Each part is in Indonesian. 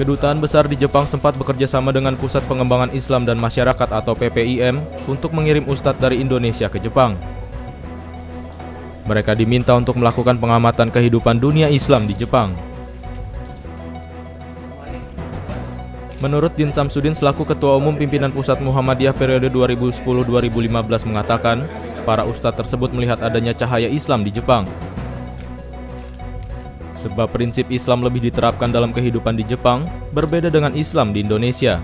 Kedutaan Besar di Jepang sempat bekerja sama dengan Pusat Pengembangan Islam dan Masyarakat atau PPIM untuk mengirim ustadz dari Indonesia ke Jepang. Mereka diminta untuk melakukan pengamatan kehidupan dunia Islam di Jepang. Menurut Din Samsudin selaku Ketua Umum Pimpinan Pusat Muhammadiyah periode 2010-2015 mengatakan, para ustadz tersebut melihat adanya cahaya Islam di Jepang. Sebab prinsip Islam lebih diterapkan dalam kehidupan di Jepang, berbeda dengan Islam di Indonesia.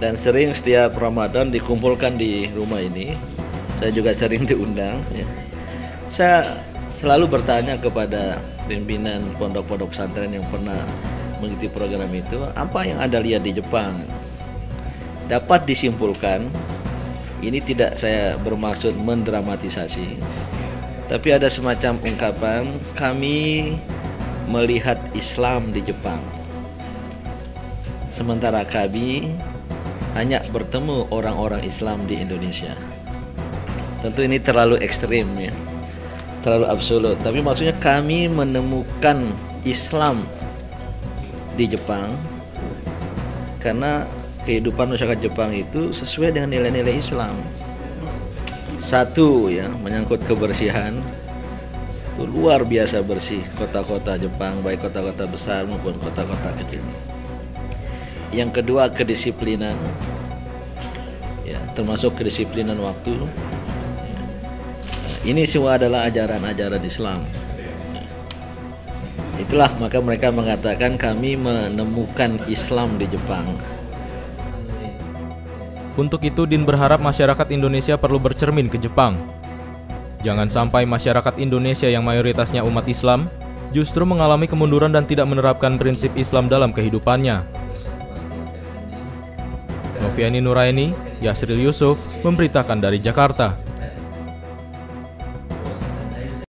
Dan sering setiap Ramadan dikumpulkan di rumah ini, saya juga sering diundang. Saya selalu bertanya kepada pimpinan pondok-pondok pesantren yang pernah mengikuti program itu, apa yang Anda lihat di Jepang? Dapat disimpulkan, ini tidak saya bermaksud mendramatisasi, tapi ada semacam ungkapan, kami melihat Islam di Jepang. Sementara kami hanya bertemu orang-orang Islam di Indonesia. Tentu ini terlalu ekstrim ya, terlalu absolut. Tapi maksudnya kami menemukan Islam di Jepang karena kehidupan masyarakat Jepang itu sesuai dengan nilai-nilai Islam. Satu ya, menyangkut kebersihan, itu luar biasa bersih kota-kota Jepang, baik kota-kota besar maupun kota-kota kecil. Yang kedua, kedisiplinan ya, termasuk kedisiplinan waktu. Ini semua adalah ajaran-ajaran Islam. Itulah maka mereka mengatakan kami menemukan Islam di Jepang. Untuk itu, Din berharap masyarakat Indonesia perlu bercermin ke Jepang. Jangan sampai masyarakat Indonesia yang mayoritasnya umat Islam justru mengalami kemunduran dan tidak menerapkan prinsip Islam dalam kehidupannya. Noviani Nuraini, Yasril Yusuf, memberitakan dari Jakarta.